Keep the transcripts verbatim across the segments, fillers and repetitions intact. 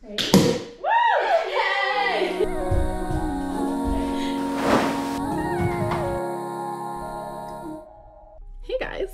Hey guys,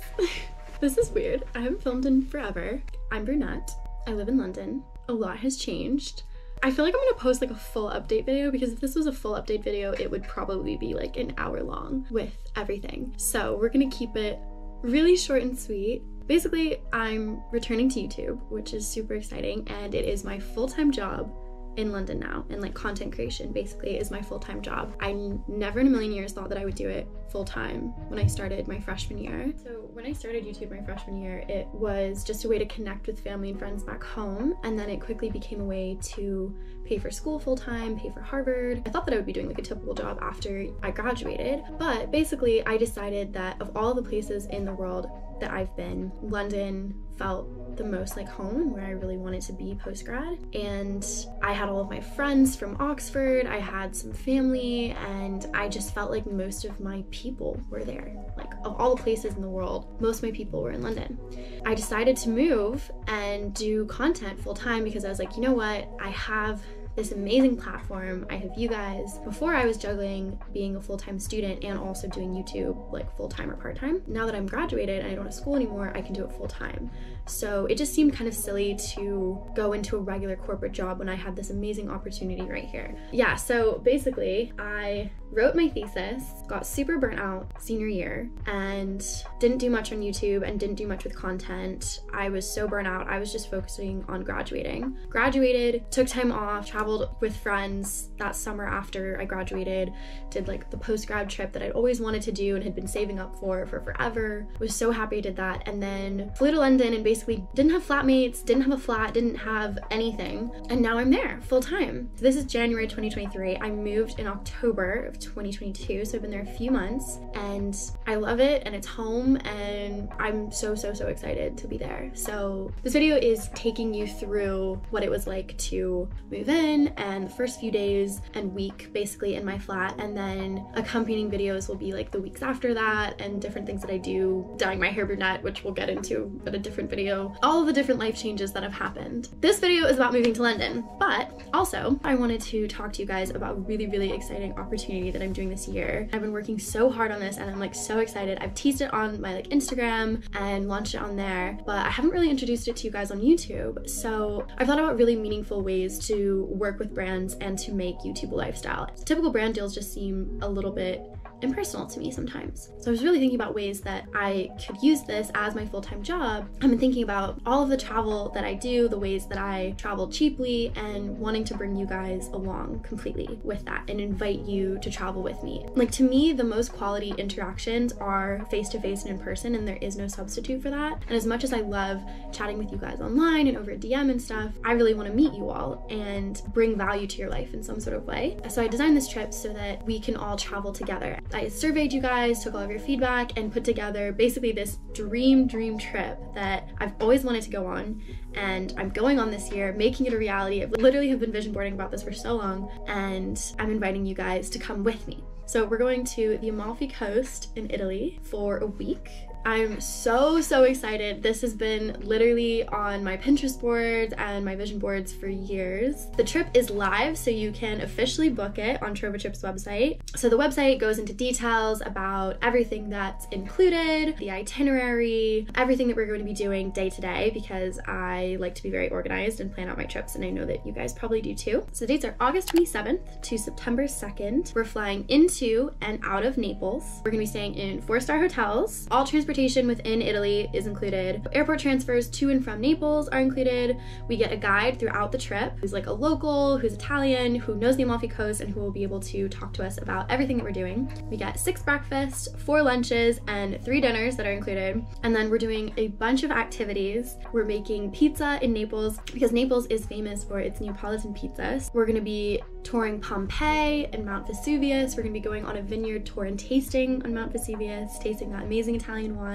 this is weird. I haven't filmed in forever. I'm brunette. I live in London. A lot has changed. I feel like I'm gonna post like a full update video because if this was a full update video, it would probably be like an hour long with everything. So we're gonna keep it really short and sweet. Basically, I'm returning to YouTube, which is super exciting, and it is my full-time job in London now, and like content creation basically is my full-time job. I never in a million years thought that I would do it full-time when I started my freshman year. So when I started YouTube my freshman year, it was just a way to connect with family and friends back home, and then it quickly became a way to pay for school full-time, pay for Harvard. I thought that I would be doing like a typical job after I graduated, but basically I decided that of all the places in the world that I've been, London felt the most like home and where I really wanted to be post-grad. And I had all of my friends from Oxford, I had some family, and I just felt like most of my people were there. Like of all the places in the world, most of my people were in London. I decided to move and do content full-time because I was like, you know what, I have this amazing platform, I have you guys. Before I was juggling being a full-time student and also doing YouTube like full-time or part-time. Now that I'm graduated and I don't have school anymore, I can do it full-time. So it just seemed kind of silly to go into a regular corporate job when I had this amazing opportunity right here. Yeah, so basically I wrote my thesis, got super burnt out senior year, and didn't do much on YouTube and didn't do much with content. I was so burnt out, I was just focusing on graduating. Graduated, took time off, traveled with friends that summer after I graduated, did like the post-grad trip that I'd always wanted to do and had been saving up for for forever. Was so happy I did that, and then flew to London and basically didn't have flatmates, didn't have a flat, didn't have anything, and now I'm there full-time. So this is January twenty twenty-three. I moved in October of twenty twenty-two, so I've been there a few months and I love it, and it's home, and I'm so so so excited to be there. So this video is taking you through what it was like to move in and the first few days and week basically in my flat, and then accompanying videos will be like the weeks after that and different things that I do, dyeing my hair brunette, which we'll get into in a different video, all the different life changes that have happened. This video is about moving to London, but also I wanted to talk to you guys about a really really exciting opportunity that I'm doing this year. I've been working so hard on this and I'm like so excited. I've teased it on my like Instagram and launched it on there, but I haven't really introduced it to you guys on YouTube. So I've thought about really meaningful ways to work work with brands and to make YouTube a lifestyle. Typical brand deals just seem a little bit impersonal to me sometimes. So I was really thinking about ways that I could use this as my full-time job. I've been thinking about all of the travel that I do, the ways that I travel cheaply, and wanting to bring you guys along completely with that and invite you to travel with me. Like to me, the most quality interactions are face-to-face and in person, and there is no substitute for that. And as much as I love chatting with you guys online and over a D M and stuff, I really want to meet you all and bring value to your life in some sort of way. So I designed this trip so that we can all travel together. I surveyed you guys, took all of your feedback, and put together basically this dream, dream trip that I've always wanted to go on, and I'm going on this year, making it a reality. I literally have been vision boarding about this for so long, and I'm inviting you guys to come with me. So we're going to the Amalfi Coast in Italy for a week. I'm so, so excited. This has been literally on my Pinterest boards and my vision boards for years. The trip is live, so you can officially book it on Trova Trips website. So the website goes into details about everything that's included, the itinerary, everything that we're going to be doing day to day, because I like to be very organized and plan out my trips, and I know that you guys probably do too. So the dates are August twenty-seventh to September second. We're flying into and out of Naples. We're gonna be staying in four-star hotels. All transportation within Italy is included. Airport transfers to and from Naples are included. We get a guide throughout the trip who's like a local, who's Italian, who knows the Amalfi Coast, and who will be able to talk to us about everything that we're doing. We get six breakfasts, four lunches, and three dinners that are included. And then we're doing a bunch of activities. We're making pizza in Naples because Naples is famous for its Neapolitan pizzas. We're gonna be touring Pompeii and Mount Vesuvius. We're gonna be going on a vineyard tour and tasting on Mount Vesuvius, tasting that amazing Italian wine.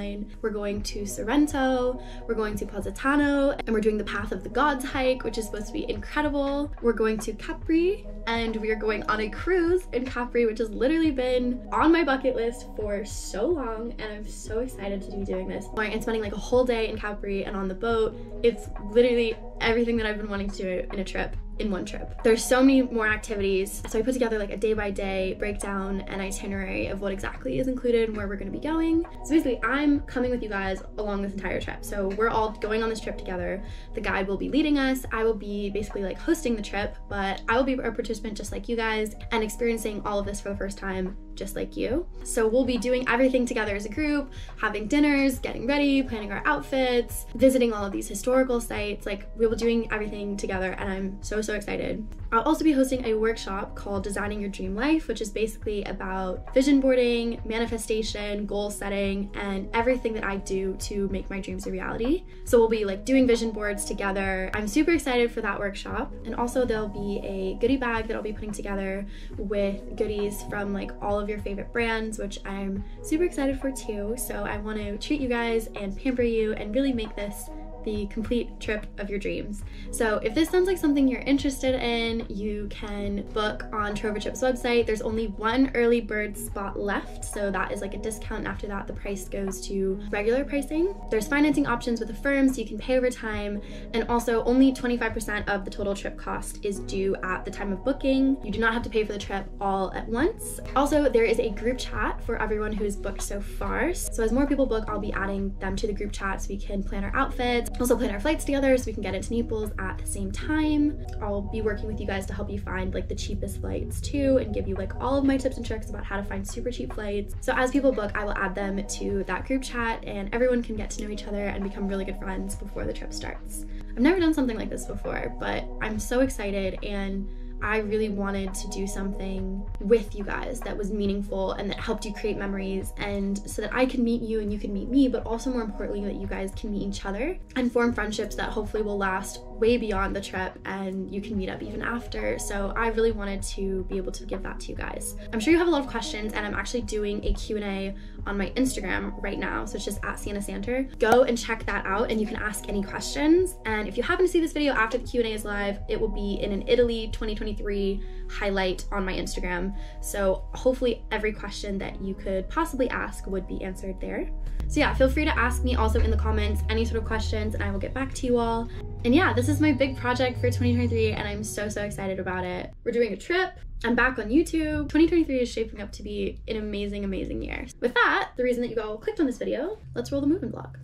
We're going to Sorrento, we're going to Positano, and we're doing the Path of the Gods hike, which is supposed to be incredible. We're going to Capri, and we are going on a cruise in Capri, which has literally been on my bucket list for so long, and I'm so excited to be doing this. And spending like a whole day in Capri and on the boat, it's literally everything that I've been wanting to do in a trip in one trip. There's so many more activities. So I put together like a day-by-day breakdown and itinerary of what exactly is included and where we're gonna be going. So basically I'm coming with you guys along this entire trip. So we're all going on this trip together. The guide will be leading us. I will be basically like hosting the trip, but I will be a participant just like you guys and experiencing all of this for the first time just like you. So we'll be doing everything together as a group, having dinners, getting ready, planning our outfits, visiting all of these historical sites. Like we will be doing everything together and I'm so, so So excited. I'll also be hosting a workshop called Designing Your Dream Life, which is basically about vision boarding, manifestation, goal setting, and everything that I do to make my dreams a reality. So we'll be like doing vision boards together. I'm super excited for that workshop. And also there'll be a goodie bag that I'll be putting together with goodies from like all of your favorite brands, which I'm super excited for too. So I want to treat you guys and pamper you and really make this the complete trip of your dreams. So if this sounds like something you're interested in, you can book on Trova Trips website. There's only one early bird spot left, so that is like a discount. After that, the price goes to regular pricing. There's financing options with Affirm, so you can pay over time, and also only twenty-five percent of the total trip cost is due at the time of booking. You do not have to pay for the trip all at once. Also, there is a group chat for everyone who's booked so far. So as more people book, I'll be adding them to the group chat so we can plan our outfits, also plan our flights together so we can get into Naples at the same time. I'll be working with you guys to help you find like the cheapest flights too and give you like all of my tips and tricks about how to find super cheap flights. So as people book, I will add them to that group chat and everyone can get to know each other and become really good friends before the trip starts. I've never done something like this before, but I'm so excited and I really wanted to do something with you guys that was meaningful and that helped you create memories, and so that I can meet you and you can meet me, but also more importantly that you guys can meet each other and form friendships that hopefully will last way beyond the trip and you can meet up even after. So I really wanted to be able to give that to you guys. I'm sure you have a lot of questions and I'm actually doing a Q and A on my Instagram right now, so it's just at Sienna Santer. Go and check that out and you can ask any questions. And if you happen to see this video after the Q and A is live, it will be in an Italy twenty twenty-three highlight on my Instagram. So hopefully every question that you could possibly ask would be answered there. So yeah, feel free to ask me also in the comments any sort of questions and I will get back to you all. And yeah, this is my big project for twenty twenty-three and I'm so, so excited about it. We're doing a trip. I'm back on YouTube. twenty twenty-three is shaping up to be an amazing, amazing year. With that, the reason that you all clicked on this video, let's roll the movement vlog.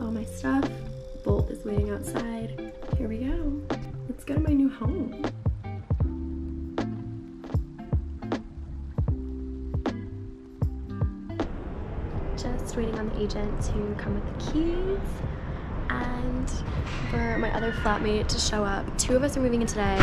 All my stuff. Bolt is waiting outside. Here we go. Let's go to my new home. Just waiting on the agent to come with the keys and for my other flatmate to show up. Two of us are moving in today,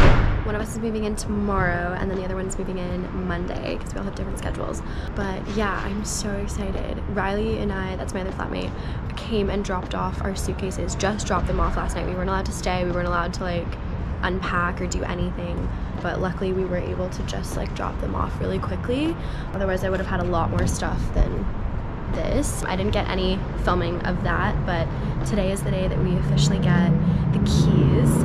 one of us is moving in tomorrow, and then the other one's moving in Monday because we all have different schedules. But yeah, I'm so excited. Riley and I, that's my other flatmate, came and dropped off our suitcases, just dropped them off last night. We weren't allowed to stay, we weren't allowed to like unpack or do anything, but luckily we were able to just like drop them off really quickly. Otherwise I would have had a lot more stuff than this. I didn't get any filming of that, but today is the day that we officially get the keys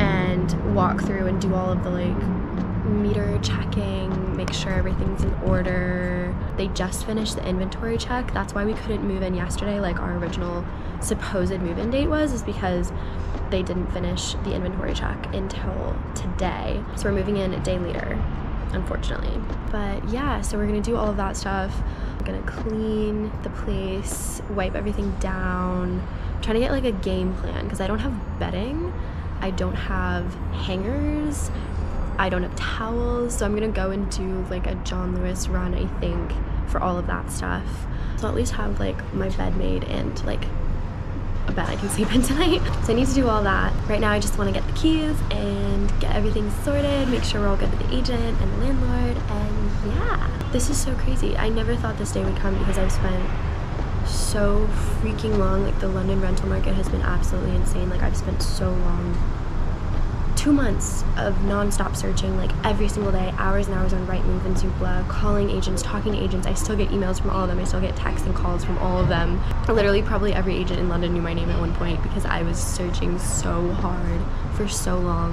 and walk through and do all of the like meter checking, make sure everything's in order. They just finished the inventory check. That's why we couldn't move in yesterday like our original supposed move-in date was, is because they didn't finish the inventory check until today. So we're moving in a day later, unfortunately. But yeah, so we're gonna do all of that stuff. I'm gonna clean the place, wipe everything down, try to get like a game plan because I don't have bedding, I don't have hangers, I don't have towels, so I'm gonna go and do like a John Lewis run, I think, for all of that stuff. So I'll at least have like my bed made and like a bed I can sleep in tonight. So I need to do all that. Right now I just want to get the keys and get everything sorted, make sure we're all good with the agent and the landlord, and yeah. This is so crazy. I never thought this day would come because I've spent so freaking long, like the London rental market has been absolutely insane. Like I've spent so long, two months of non-stop searching, like every single day, hours and hours on Rightmove and Zoopla, calling agents, talking to agents. I still get emails from all of them. I still get texts and calls from all of them. Literally probably every agent in London knew my name at one point because I was searching so hard for so long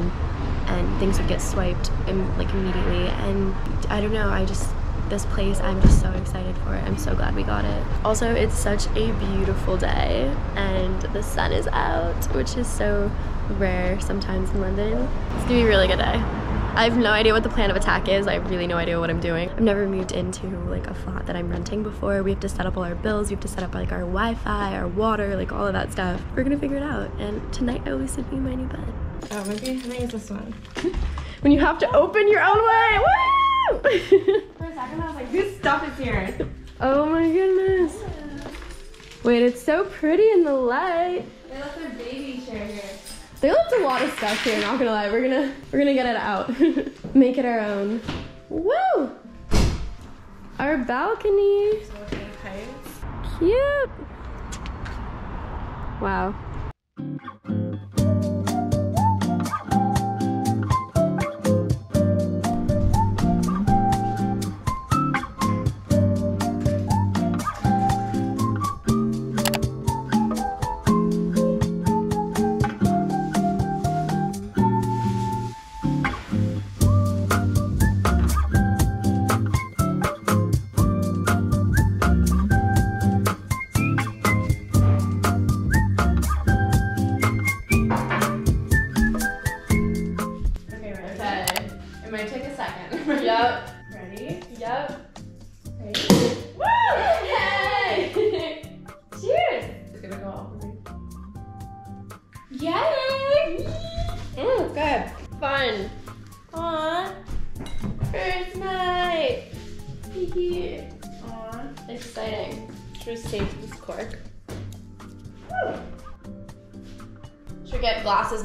and things would get swiped like immediately. And I don't know, I just this place. I'm just so excited for it. I'm so glad we got it. Also, it's such a beautiful day and the sun is out, which is so rare sometimes in London. It's gonna be a really good day. I have no idea what the plan of attack is. I have really no idea what I'm doing. I've never moved into like a flat that I'm renting before. We have to set up all our bills. We have to set up like our Wi-Fi, our water, like all of that stuff. We're gonna figure it out. And tonight I will be sleeping in my new bed. Oh, maybe I think it's this one. When you have to open your own way, woo! For a second I was like, whose stuff is here? Oh my goodness. Yeah. Wait, it's so pretty in the light. They left their baby chair here. They left a lot of stuff here, not gonna lie. We're gonna we're gonna get it out. Make it our own. Woo! Our balcony. Cute. Wow.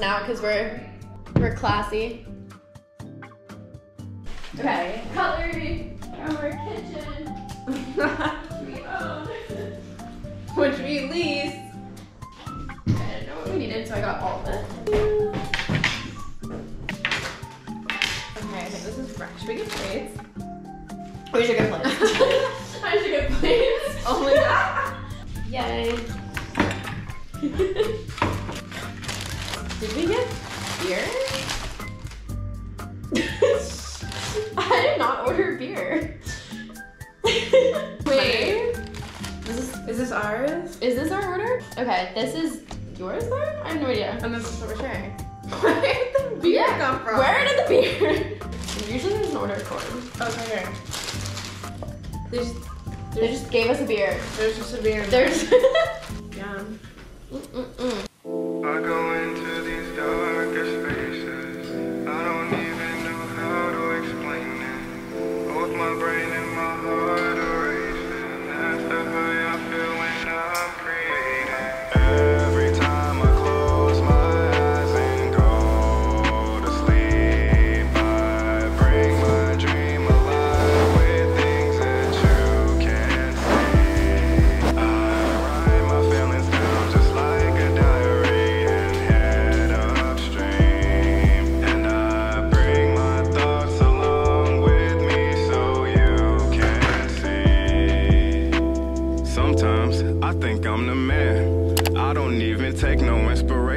Now because we're we're classy. Okay, cutlery from our kitchen. We own, which we lease. I didn't know what we needed, so I got all of it. Okay, I think this is fresh. Should we get plates? We should get plates. I should get plates. Oh my god. Yay. Did we get beer? I did not order beer. Wait. Is this, is this ours? Is this our order? Okay, this is yours, Lauren? I have no idea. And this is what we're sharing. Where did the beer yeah. come from? Where did the beer? Usually there's an order form. Okay. They just, they just gave us a beer. There's just a beer. There's. Yeah. Mm -mm -mm. I go into these darker spaces. I don't even know how to explain it. Both my brain and my heart are racing. That's the way I feel when I'm creating. Every time I close my eyes and go to sleep, I bring my dream alive with things that you can't see. I write my feelings down just like a diary.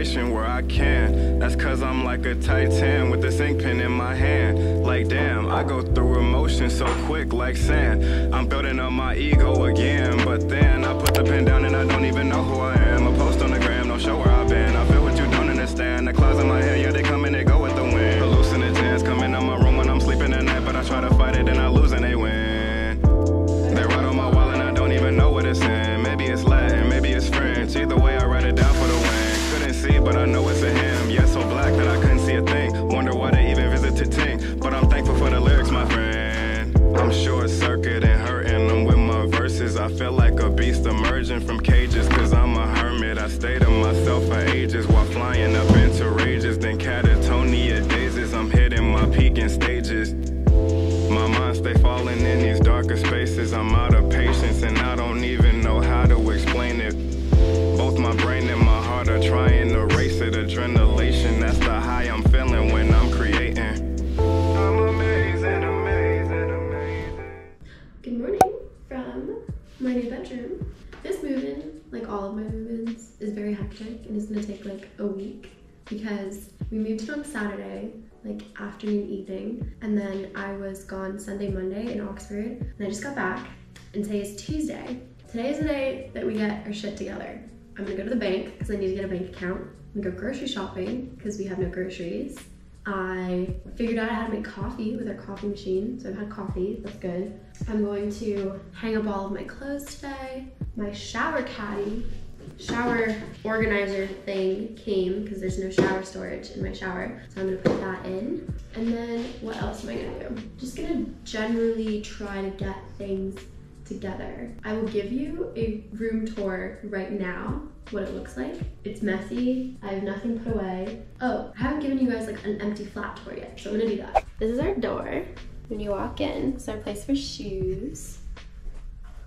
Where I can, that's cause I'm like a titan with a ink pen in my hand. Like damn, I go through emotion so quick like sand. I'm building up my ego again, but then I put the pen down and I don't even know who I am. I post on the gram, don't show where I've been. I feel what you don't understand. The clouds in my head, yeah, they come and they go with the wind. Hallucinogens come in my room when I'm sleeping at night, but I try to fight it and I lose and they win. They write on my wall and I don't even know what it's in. Maybe it's Latin, maybe it's French. Either way, I write it down for the win. See, but I know it's a him. Yeah, so black that I couldn't see a thing. Wonder why they even visited Ting. But I'm thankful for the lyrics, my friend. I'm short circuit and hurting them with my verses. I feel like a beast emerging from cages, cause I'm a hermit. I stay to myself for ages while flying up into rages. Then catatonia dazes. I'm hitting my peak in stages. My mind stay falling in these darker spaces. I'm out of patience and I don't even know how to explain it. Both my brain and my heart are trying to race it. Adrenalation, that's the high I'm feeling when I'm creating. I'm amazing, amazing, amazing. Good morning from my new bedroom. This move-in, like all of my move-ins, is very hectic and it's gonna take like a week. because we moved on Saturday, like afternoon, evening, and then I was gone Sunday, Monday in Oxford, and I just got back, and today is Tuesday. Today is the day that we get our shit together. I'm gonna go to the bank because I need to get a bank account. I'm gonna go grocery shopping because we have no groceries. I figured out how to make coffee with our coffee machine, so I've had coffee, that's good. I'm going to hang up all of my clothes today. My shower caddy, shower organizer thing came because there's no shower storage in my shower, so I'm gonna put that in. And then what else am I gonna do? Just gonna generally try to get things together. I will give you a room tour right now, what it looks like. It's messy, I have nothing put away. Oh, I haven't given you guys like an empty flat tour yet, so I'm gonna do that. This is our door. When you walk in, it's our place for shoes.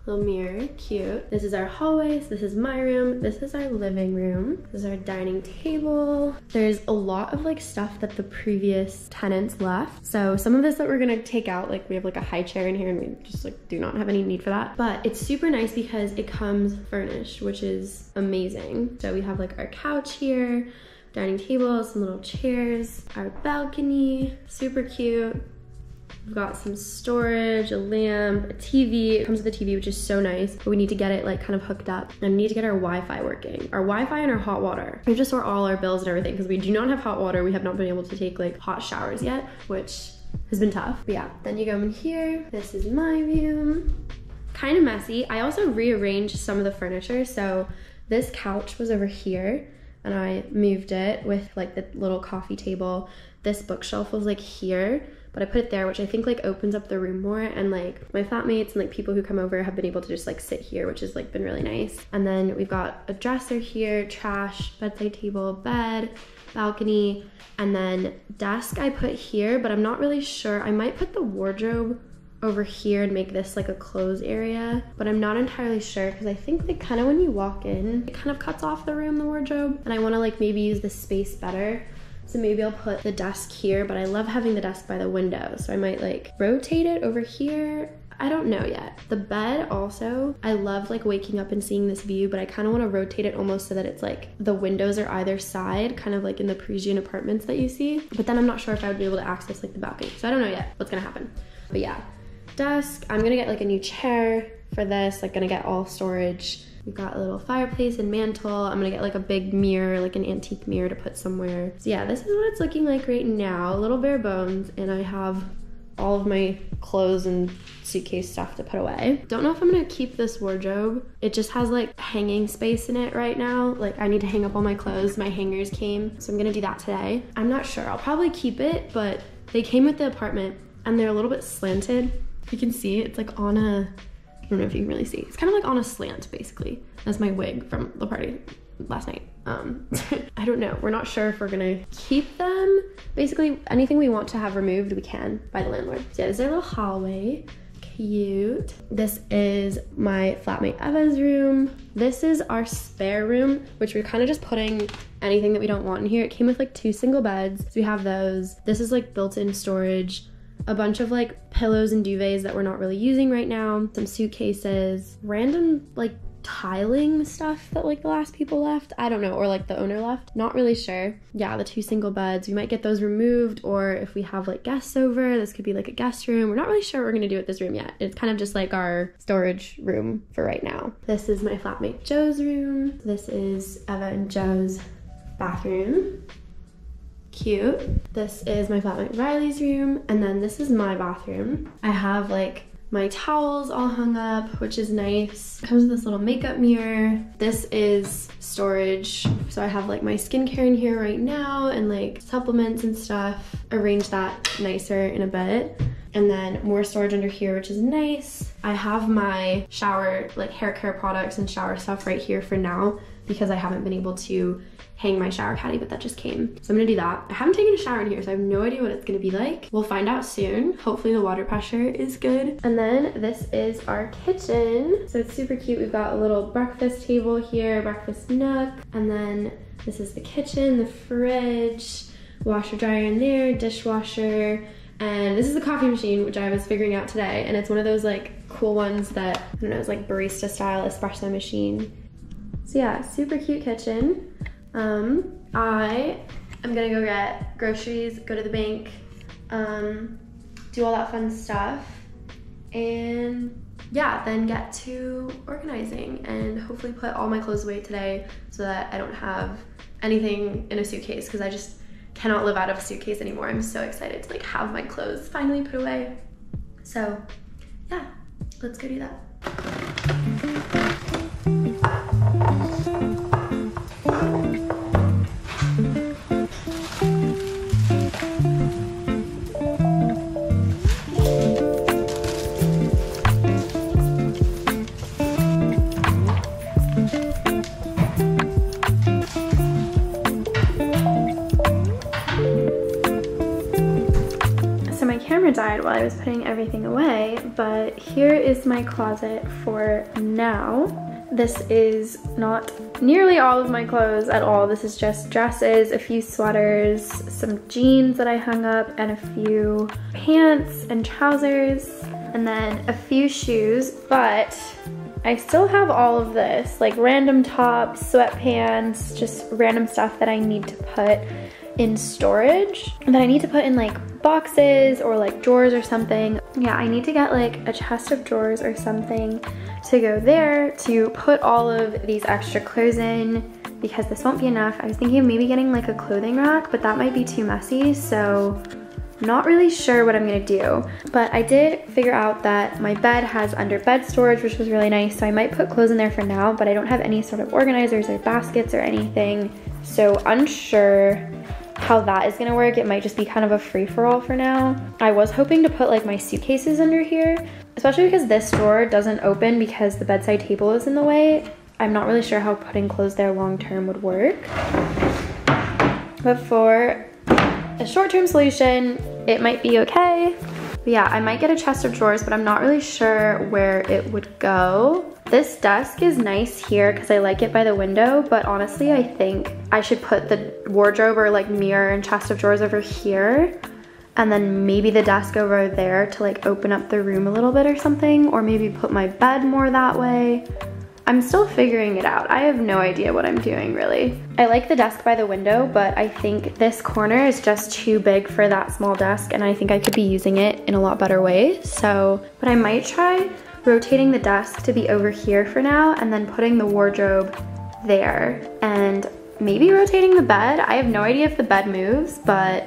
Little mirror, cute. This is our hallway, so this is my room. This is our living room. This is our dining table. There's a lot of like stuff that the previous tenants left. So some of this that we're gonna take out, like we have like a high chair in here and we just like do not have any need for that. But it's super nice because it comes furnished, which is amazing. So we have like our couch here, dining table, some little chairs, our balcony, super cute. We've got some storage, a lamp, a T V. It comes with a T V, which is so nice, but we need to get it like kind of hooked up. And we need to get our Wi-Fi working. Our Wi-Fi and our hot water. We just store all our bills and everything because we do not have hot water. We have not been able to take like hot showers yet, which has been tough. But yeah, then you go in here. This is my room. Kind of messy. I also rearranged some of the furniture. So this couch was over here and I moved it with like the little coffee table. This bookshelf was like here, but I put it there, which I think like opens up the room more, and like my flatmates and like people who come over have been able to just like sit here, which has like been really nice. And then we've got a dresser here, trash, bedside table, bed, balcony, and then desk I put here, but I'm not really sure. I might put the wardrobe over here and make this like a clothes area, but I'm not entirely sure because I think that kind of when you walk in, it kind of cuts off the room, the wardrobe, and I want to like maybe use this space better. So maybe I'll put the desk here, but I love having the desk by the window. So I might like rotate it over here. I don't know yet. The bed also, I love like waking up and seeing this view, but I kind of want to rotate it almost so that it's like the windows are either side, kind of like in the Parisian apartments that you see. But then I'm not sure if I would be able to access like the balcony. So I don't know yet what's gonna happen. But yeah, desk. I'm gonna get like a new chair for this. Like gonna get all storage. We've got a little fireplace and mantle. I'm gonna get like a big mirror, like an antique mirror to put somewhere. So yeah, this is what it's looking like right now. A little bare bones, and I have all of my clothes and suitcase stuff to put away. Don't know if I'm gonna keep this wardrobe. It just has like hanging space in it right now. Like I need to hang up all my clothes. My hangers came, so I'm gonna do that today. I'm not sure, I'll probably keep it, but they came with the apartment and they're a little bit slanted. You can see it's like on a, I don't know if you can really see. It's kind of like on a slant, basically. That's my wig from the party last night. Um, I don't know. We're not sure if we're gonna keep them. Basically, anything we want to have removed, we can by the landlord. So yeah, this is our little hallway. Cute. This is my flatmate Eva's room. This is our spare room, which we're kind of just putting anything that we don't want in here. It came with like two single beds. So we have those. This is like built-in storage. A bunch of like pillows and duvets that we're not really using right now, some suitcases, random like tiling stuff that like the last people left, I don't know, or like the owner left, not really sure. Yeah, the two single beds, we might get those removed, or if we have like guests over, this could be like a guest room. We're not really sure what we're gonna do with this room yet. It's kind of just like our storage room for right now. This is my flatmate Joe's room. This is Eva and Joe's bathroom. Cute. This is my flatmate Riley's room, and then this is my bathroom. I have like my towels all hung up, which is nice. It comes with this little makeup mirror. This is storage, so I have like my skincare in here right now and like supplements and stuff. Arrange that nicer in a bit. And then more storage under here, which is nice. I have my shower, like hair care products and shower stuff right here for now because I haven't been able to hang my shower caddy, but that just came. So I'm gonna do that. I haven't taken a shower in here, so I have no idea what it's gonna be like. We'll find out soon. Hopefully the water pressure is good. And then this is our kitchen. So it's super cute. We've got a little breakfast table here, breakfast nook. And then this is the kitchen, the fridge, washer dryer in there, dishwasher. And this is the coffee machine, which I was figuring out today. And it's one of those like cool ones that, I don't know, it's like barista style espresso machine. So yeah, super cute kitchen. Um, I I'm gonna go get groceries, go to the bank, um, do all that fun stuff, and yeah, then get to organizing and hopefully put all my clothes away today so that I don't have anything in a suitcase, because I just cannot live out of a suitcase anymore. I'm so excited to like have my clothes finally put away. So yeah, let's go do that. Died while I was putting everything away, but here is my closet for now. This is not nearly all of my clothes at all. This is just dresses, a few sweaters, some jeans that I hung up, and a few pants and trousers, and then a few shoes, but I still have all of this, like random tops, sweatpants, just random stuff that I need to put in storage, that I need to put in like boxes or like drawers or something. Yeah, I need to get like a chest of drawers or something to go there to put all of these extra clothes in, because this won't be enough. I was thinking of maybe getting like a clothing rack, but that might be too messy, so not really sure what I'm gonna do. But I did figure out that my bed has under bed storage, which was really nice, so I might put clothes in there for now, but I don't have any sort of organizers or baskets or anything, so unsure how that is gonna work. It might just be kind of a free-for-all for now. I was hoping to put like my suitcases under here, especially because this drawer doesn't open because the bedside table is in the way. I'm not really sure how putting clothes there long-term would work. But for a short-term solution, it might be okay. But yeah, I might get a chest of drawers, but I'm not really sure where it would go. This desk is nice here because I like it by the window, but honestly I think I should put the wardrobe or like mirror and chest of drawers over here, and then maybe the desk over there to like open up the room a little bit or something, or maybe put my bed more that way. I'm still figuring it out. I have no idea what I'm doing really. I like the desk by the window, but I think this corner is just too big for that small desk, and I think I could be using it in a lot better ways. So, but I might try rotating the desk to be over here for now, and then putting the wardrobe there, and maybe rotating the bed. I have no idea if the bed moves, but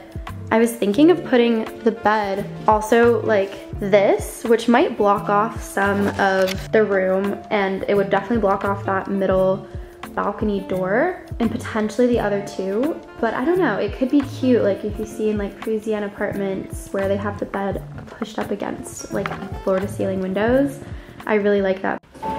I was thinking of putting the bed also like this, which might block off some of the room, and it would definitely block off that middle balcony door and potentially the other two. But I don't know, it could be cute, like if you see in like Parisian apartments where they have the bed pushed up against like floor to ceiling windows. I really like that.